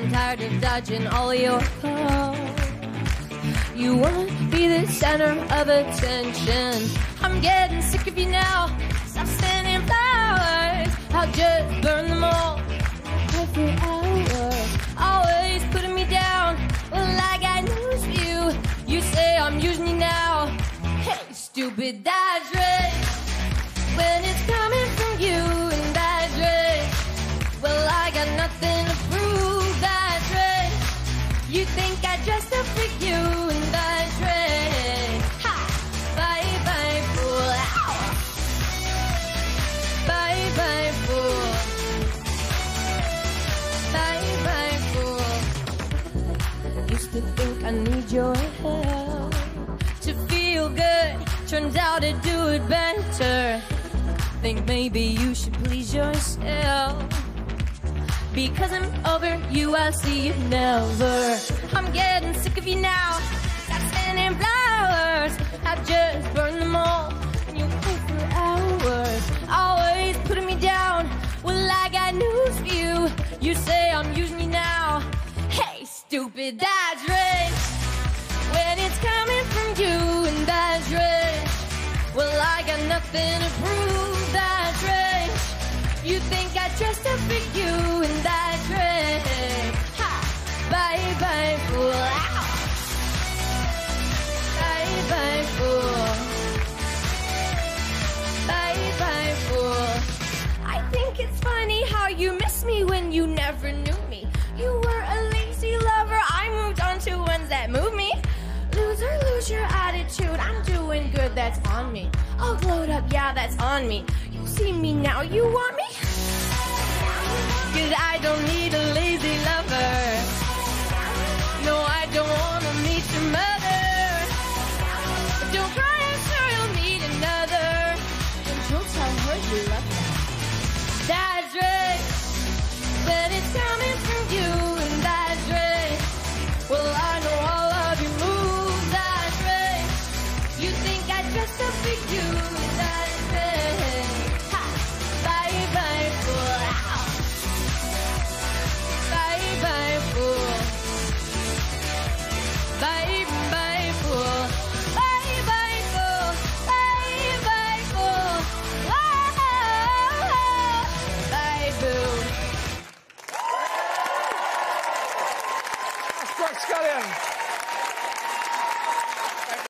I'm tired of dodging all your calls. You want to be the center of attention. I'm getting sick of you now. Stop sending flowers. I'll just burn them all every hour. Always putting me down. Well, like I lose you. You say I'm using you now. Hey, stupid, that's rich. When it's coming from you, and that's rich. Well, I got nothing to prove. That's rich. You think I dressed up for you, and that's rich. Ha! Bye bye fool. Ow! Bye bye fool. Bye bye fool. I used to think I need your help to feel good. Turns out to do it better. Think maybe you should please yourself, because I'm over you, I see you never. I'm getting sick of you now. Stop sending flowers. I've just burned them all, and you pay for hours. Always putting me down. Well, I got news for you. You say I'm using you now. Hey, stupid, that's rich. When it's coming from you, and that's rich. Well, I got nothing to prove. That's rich. You think I dressed up for you, and that's rich. Ha! Bye bye fool. Ow! Bye bye fool. Bye bye fool. I think it's funny how you miss me when you never knew me. You were a lazy lover. I moved on to ones that move me. Loser, lose your attitude. I'm doing good, that's on me. All glowed up, yeah, that's on me. You see me now, you want me? Cause I don't need a lazy lover. No, I don't wanna meet your mother. But don't cry, I'm sure you'll meet another. And don't tell her you love her. That's right. But it's coming from you, and that's right. Well, I know all of your moves, that's right. You think I dressed up for you, and that's right. Ha! Bye bye fool. Ow! Bye bye fool. Bye bye fool. Bye bye fool. Bye bye fool. Wow. Bye boo. Tack ska ni ha.